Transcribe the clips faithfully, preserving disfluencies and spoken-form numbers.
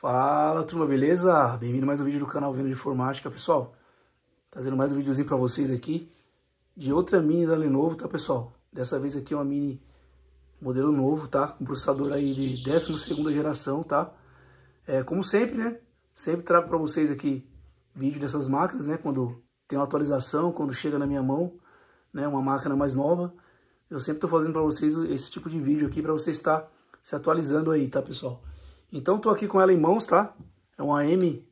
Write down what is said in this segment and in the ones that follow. Fala turma, beleza? Bem-vindo a mais um vídeo do canal Venda de Informática, pessoal. Trazendo mais um videozinho para vocês aqui de outra mini da Lenovo, tá, pessoal? Dessa vez aqui é uma mini modelo novo, tá? Com processador aí de décima segunda geração, tá? É, como sempre, né? Sempre trago para vocês aqui vídeo dessas máquinas, né? Quando tem uma atualização, quando chega na minha mão, né? Uma máquina mais nova, eu sempre estou fazendo para vocês esse tipo de vídeo aqui para você estar se atualizando aí, tá, pessoal? Então, tô aqui com ela em mãos, tá? É uma M.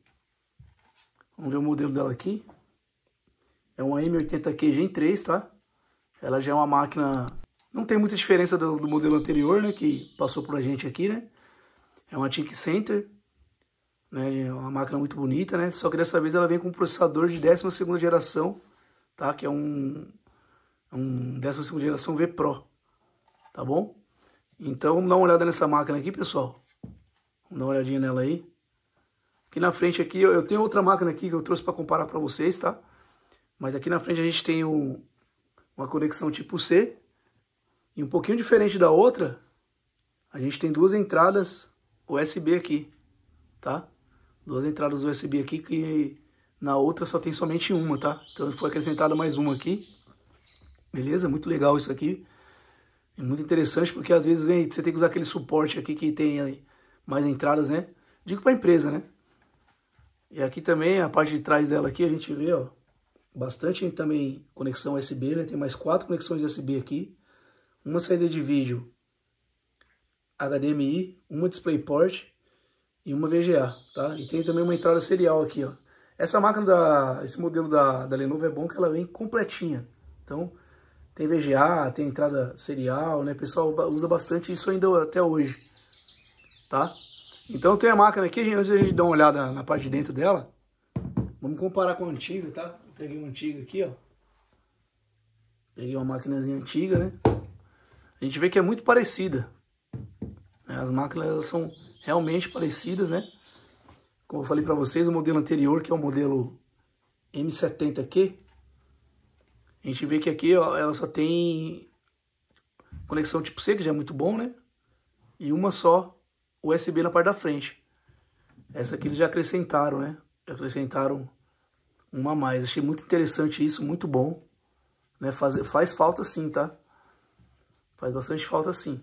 Vamos ver o modelo dela aqui. É uma M oitenta Q Gen três, tá? Ela já é uma máquina. Não tem muita diferença do, do modelo anterior, né? Que passou por a gente aqui, né? É uma ThinkCentre. Né, uma máquina muito bonita, né? Só que dessa vez ela vem com um processador de décima segunda geração, tá? Que é um, um décima segunda geração V Pro, tá bom? Então vamos dar uma olhada nessa máquina aqui, pessoal. Vamos dar uma olhadinha nela aí. Aqui na frente aqui eu, eu tenho outra máquina aqui que eu trouxe para comparar para vocês, tá? Mas aqui na frente a gente tem um, uma conexão tipo C e um pouquinho diferente da outra. A gente tem duas entradas U S B aqui, tá? Duas entradas U S B aqui, que na outra só tem somente uma, tá? Então foi acrescentada mais uma aqui. Beleza? Muito legal isso aqui. É muito interessante porque às vezes vem, você tem que usar aquele suporte aqui que tem mais entradas, né? Digo para a empresa, né? E aqui também, a parte de trás dela aqui, a gente vê, ó, bastante também conexão U S B, né? Tem mais quatro conexões U S B aqui. Uma saída de vídeo H D M I, uma DisplayPort e uma V G A, tá? E tem também uma entrada serial aqui, ó. Essa máquina, da, esse modelo da, da Lenovo é bom que ela vem completinha. Então, tem V G A, tem entrada serial, né? O pessoal usa bastante isso ainda até hoje, tá? Então, tem a máquina aqui, antes de a gente dar uma olhada na parte de dentro dela, vamos comparar com a antiga, tá? Eu peguei uma antiga aqui, ó. Peguei uma maquinazinha antiga, né? A gente vê que é muito parecida. As máquinas, elas são realmente parecidas, né? Como eu falei para vocês, o modelo anterior, que é o modelo M setenta Q, a gente vê que aqui, ó, ela só tem conexão tipo C, que já é muito bom, né? E uma só U S B na parte da frente. Essa aqui eles já acrescentaram, né? Já acrescentaram uma a mais. Achei muito interessante isso, muito bom, né? Faz, faz falta sim, tá? Faz bastante falta sim,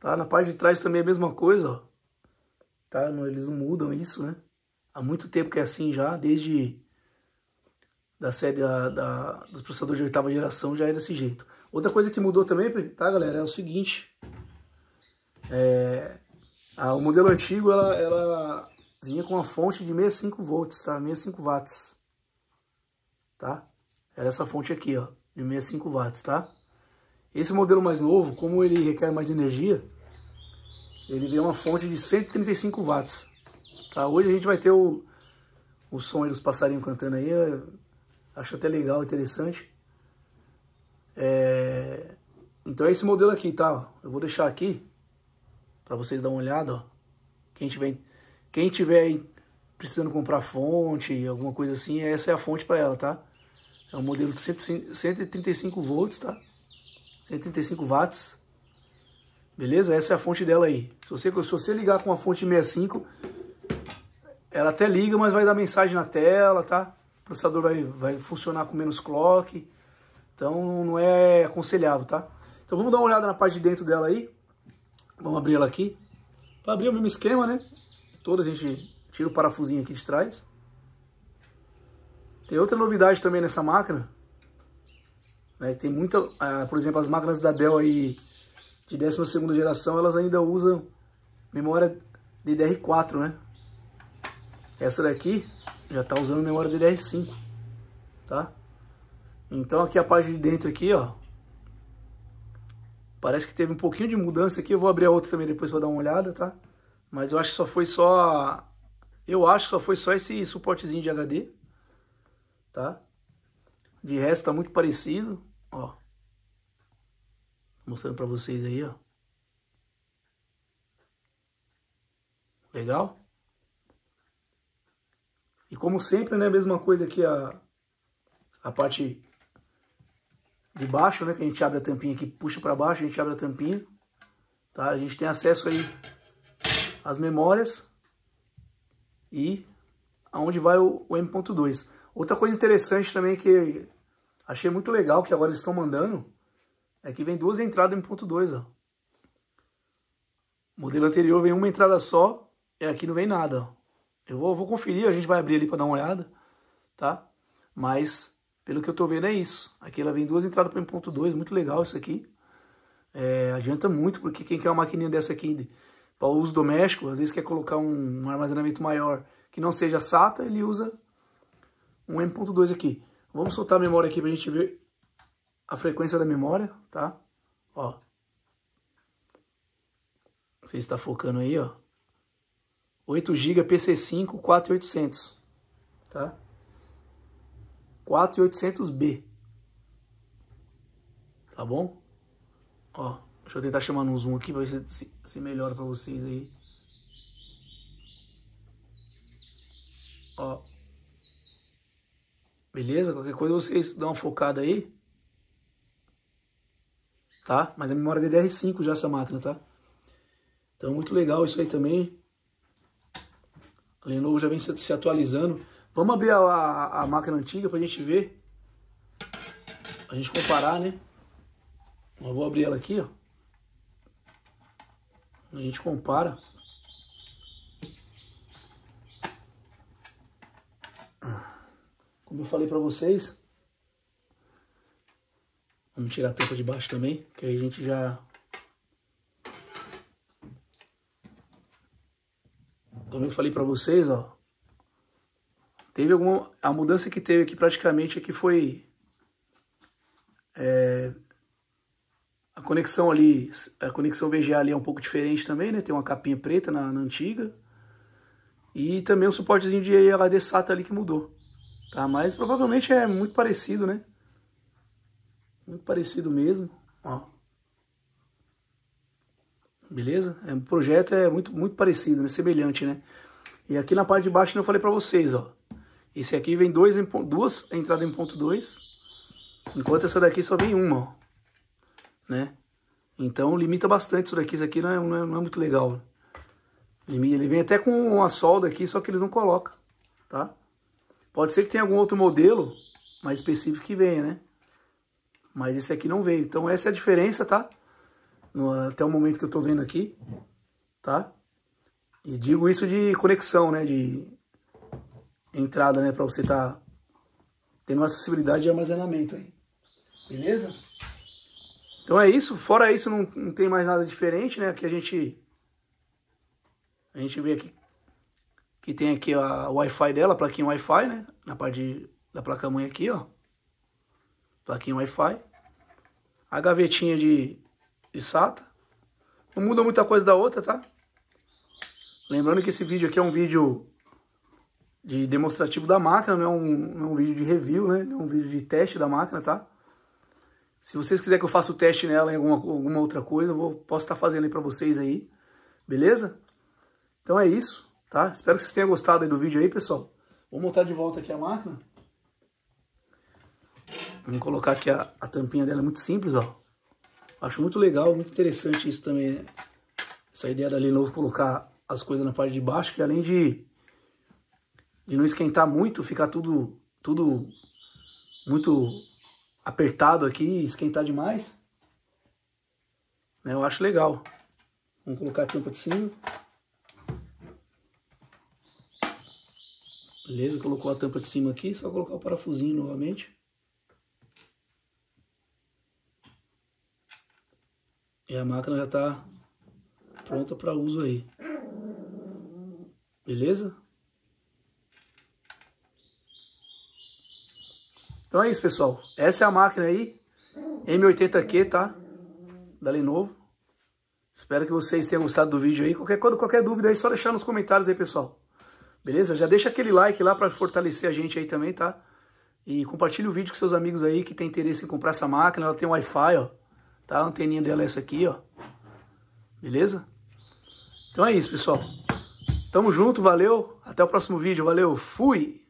tá? Na parte de trás também é a mesma coisa, ó. Tá? Eles não mudam isso, né? Há muito tempo que é assim já, desde da série da, da, dos processadores de oitava geração já era desse jeito. Outra coisa que mudou também, tá, galera, é o seguinte. É, a, o modelo antigo, ela, ela vinha com uma fonte de sessenta e cinco volts, tá? sessenta e cinco watts, tá? Era essa fonte aqui, ó, de sessenta e cinco watts, tá? Esse modelo mais novo, como ele requer mais energia, ele vem uma fonte de cento e trinta e cinco watts, tá? Hoje a gente vai ter o, o som aí dos passarinhos cantando aí, acho até legal, interessante. É... Então é esse modelo aqui, tá? Eu vou deixar aqui para vocês dar uma olhada, ó. Quem tiver, quem tiver precisando comprar fonte, alguma coisa assim, essa é a fonte para ela, tá? É um modelo de cento e trinta e cinco volts, tá? cento e trinta e cinco watts. Beleza? Essa é a fonte dela aí. Se você, se você ligar com a fonte sessenta e cinco, ela até liga, mas vai dar mensagem na tela, tá? O processador vai, vai funcionar com menos clock. Então, não é aconselhável, tá? Então, vamos dar uma olhada na parte de dentro dela aí. Vamos abrir ela aqui. Para abrir o mesmo esquema, né? Todas a gente tira o parafusinho aqui de trás. Tem outra novidade também nessa máquina. Né? Tem muita... Ah, por exemplo, as máquinas da Dell aí... de décima segunda geração, elas ainda usam memória D D R quatro, né? Essa daqui já tá usando memória D D R cinco, tá? Então aqui a parte de dentro aqui, ó, parece que teve um pouquinho de mudança aqui. Eu vou abrir a outra também depois para dar uma olhada, tá? Mas eu acho que só foi só... Eu acho que só foi só esse suportezinho de H D, tá? De resto tá muito parecido, ó. Mostrando pra vocês aí, ó. Legal? como sempre, né, a mesma coisa aqui, a, a parte de baixo, né, que a gente abre a tampinha aqui, puxa para baixo, a gente abre a tampinha, tá? A gente tem acesso aí às memórias e aonde vai o, o M ponto dois. Outra coisa interessante também que achei muito legal, que agora eles estão mandando, é que vem duas entradas M ponto dois, ó. O modelo anterior vem uma entrada só, e aqui não vem nada. Eu vou, vou conferir, a gente vai abrir ali para dar uma olhada, tá? Mas, pelo que eu tô vendo é isso. Aqui ela vem duas entradas para M ponto dois, muito legal isso aqui. É, adianta muito, porque quem quer uma maquininha dessa aqui para uso doméstico, às vezes quer colocar um, um armazenamento maior que não seja SATA, ele usa um M ponto dois aqui. Vamos soltar a memória aqui pra gente ver a frequência da memória, tá? Ó. Você está focando aí, ó. oito gigas P C cinco quatro mil e oitocentos, tá? quatro mil e oitocentos B. Tá bom? Ó, deixa eu tentar chamar um zoom aqui para ver se, se melhora para vocês aí. Ó. Beleza? Qualquer coisa vocês dão uma focada aí. Tá? Mas a memória é D D R cinco já essa máquina, tá? Então, muito legal isso aí também. A Lenovo já vem se atualizando. Vamos abrir a, a, a máquina antiga pra gente ver. Pra gente comparar, né? Eu vou abrir ela aqui, ó. A gente compara. Como eu falei pra vocês. Vamos tirar a tampa de baixo também, que aí a gente já... Como eu falei para vocês, ó, teve alguma, a mudança que teve aqui praticamente aqui foi é, a conexão ali, a conexão V G A ali é um pouco diferente também, né? Tem uma capinha preta na, na antiga e também o suportezinho de H D SATA ali que mudou, tá? Mas provavelmente é muito parecido, né? Muito parecido mesmo, ó. Beleza? É, o projeto é muito, muito parecido, né? Semelhante, né? E aqui na parte de baixo que eu falei pra vocês, ó. Esse aqui vem dois em, duas entradas em ponto dois, enquanto essa daqui só vem uma, ó. Né? Então limita bastante isso daqui, isso aqui não é, não é, não é muito legal. Ele, ele vem até com uma solda aqui, só que eles não colocam, tá? Pode ser que tenha algum outro modelo mais específico que venha, né? Mas esse aqui não veio. Então essa é a diferença, tá? No, até o momento que eu tô vendo aqui, tá? E digo isso de conexão, né? De entrada, né? Pra você tá tendo mais possibilidade de armazenamento aí. Beleza? Então é isso. Fora isso, não, não tem mais nada diferente, né? Aqui a gente... A gente vê aqui que tem aqui a Wi-Fi dela, a plaquinha Wi-Fi, né? Na parte de, da placa-mãe aqui, ó. Plaquinha Wi-Fi. A gavetinha de... de SATA, não muda muita coisa da outra, tá? Lembrando que esse vídeo aqui é um vídeo de demonstrativo da máquina, não é um, não é um vídeo de review, né? Não é um vídeo de teste da máquina, tá? Se vocês quiserem que eu faça o teste nela em alguma, alguma outra coisa, eu vou, posso estar fazendo aí pra vocês aí, beleza? Então é isso, tá? Espero que vocês tenham gostado aí do vídeo aí, pessoal. Vou montar de volta aqui a máquina. Vamos colocar aqui a, a tampinha dela, é muito simples, ó. Acho muito legal, muito interessante isso também, né? Essa ideia da Lenovo colocar as coisas na parte de baixo, que além de, de não esquentar muito, ficar tudo, tudo muito apertado aqui, esquentar demais, né? Eu acho legal. Vamos colocar a tampa de cima. Beleza, colocou a tampa de cima aqui, só colocar o parafusinho novamente. E a máquina já tá pronta para uso aí. Beleza? Então é isso, pessoal. Essa é a máquina aí. M oitenta Q, tá? Da Lenovo. Espero que vocês tenham gostado do vídeo aí. Qualquer, qualquer dúvida aí, só deixar nos comentários aí, pessoal. Beleza? Já deixa aquele like lá para fortalecer a gente aí também, tá? E compartilha o vídeo com seus amigos aí que tem interesse em comprar essa máquina. Ela tem um Wi-Fi, ó. Tá? A anteninha dela é essa aqui, ó. Beleza? Então é isso, pessoal. Tamo junto, valeu. Até o próximo vídeo. Valeu. Fui!